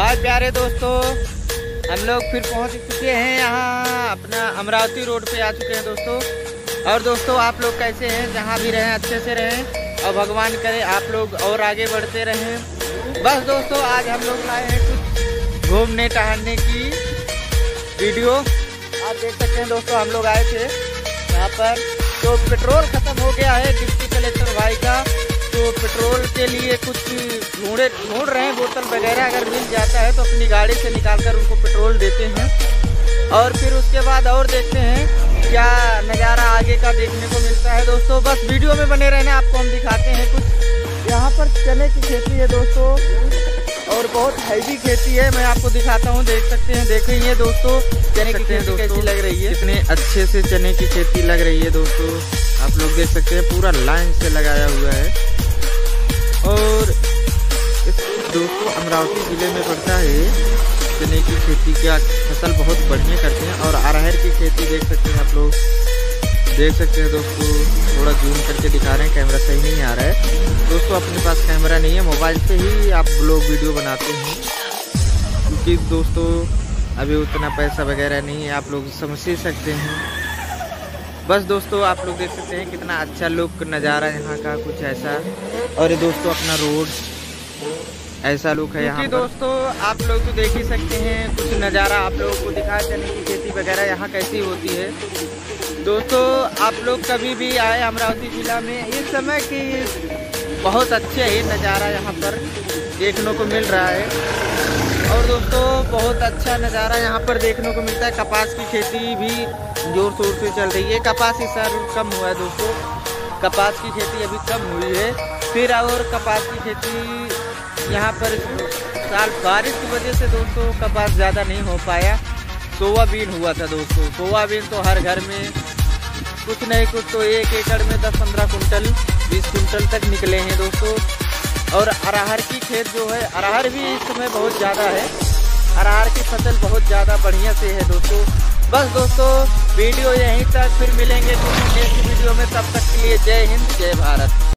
हाय प्यारे दोस्तों, हम लोग फिर पहुंच चुके हैं यहाँ अपना अमरावती रोड पे आ चुके हैं दोस्तों। और दोस्तों आप लोग कैसे हैं, जहाँ भी रहें अच्छे से रहें और भगवान करे आप लोग और आगे बढ़ते रहें। बस दोस्तों आज हम लोग आए हैं कुछ घूमने टहलने की वीडियो। आप देख सकते हैं दोस्तों हम लोग आए थे यहाँ पर, तो पेट्रोल ख़त्म हो गया है डिप्टी कलेक्टर भाई का, तो पेट्रोल के लिए कुछ ढूंढ रहे हैं, बोतल वगैरह अगर मिल जाता है तो अपनी गाड़ी से निकालकर उनको पेट्रोल देते हैं। और फिर उसके बाद और देखते हैं क्या नज़ारा आगे का देखने को मिलता है दोस्तों। बस वीडियो में बने रहना, आपको हम दिखाते हैं कुछ। यहाँ पर चने की खेती है दोस्तों और बहुत हैवी खेती है, मैं आपको दिखाता हूँ। देख सकते हैं, देख रही है दोस्तों चने की खेती कैसी लग रही है, कितने अच्छे से चने की खेती लग रही है दोस्तों। आप लोग देख सकते हैं पूरा लाइन से लगाया हुआ है। और दोस्तों अमरावती ज़िले में पड़ता है चने की खेती का फसल बहुत बढ़िया करते हैं। और अरहर की खेती देख सकते हैं, आप लोग देख सकते हैं दोस्तों। थोड़ा जूम करके दिखा रहे हैं, कैमरा सही नहीं आ रहा है दोस्तों, अपने पास कैमरा नहीं है, मोबाइल से ही आप लोग वीडियो बनाते हैं क्योंकि दोस्तों अभी उतना पैसा वगैरह नहीं है, आप लोग समझ ही सकते हैं। बस दोस्तों आप लोग देख सकते हैं कितना अच्छा लुक नज़ारा यहाँ का कुछ ऐसा। और ये दोस्तों अपना रोड ऐसा लुक है यहाँ। दोस्तों आप लोग तो देख ही सकते हैं कुछ नज़ारा आप लोगों को दिखा चने की खेती वगैरह यहाँ कैसी होती है। दोस्तों आप लोग कभी भी आए अमरावती ज़िला में, इस समय की बहुत अच्छा ही नज़ारा यहाँ पर देखने को मिल रहा है। और दोस्तों बहुत अच्छा नज़ारा यहाँ पर देखने को मिलता है। कपास की खेती भी जोर शोर से चल रही है। कपास इस साल कम हुआ है दोस्तों, कपास की खेती अभी कम हुई है। फिर और कपास की खेती यहाँ पर साल बारिश की वजह से दोस्तों कपास ज़्यादा नहीं हो पाया। सोयाबीन हुआ था दोस्तों, सोयाबीन तो हर घर में कुछ नहीं कुछ तो एक एकड़ में 10-15 कुंटल 20 कुंटल तक निकले हैं दोस्तों। और अरहर की खेत जो है, अरहर भी इस समय बहुत ज़्यादा है, अरहर की फसल बहुत ज़्यादा बढ़िया से है दोस्तों। बस दोस्तों वीडियो यहीं तक, फिर मिलेंगे नेक्स्ट वीडियो में, तब तक के लिए जय हिंद जय भारत।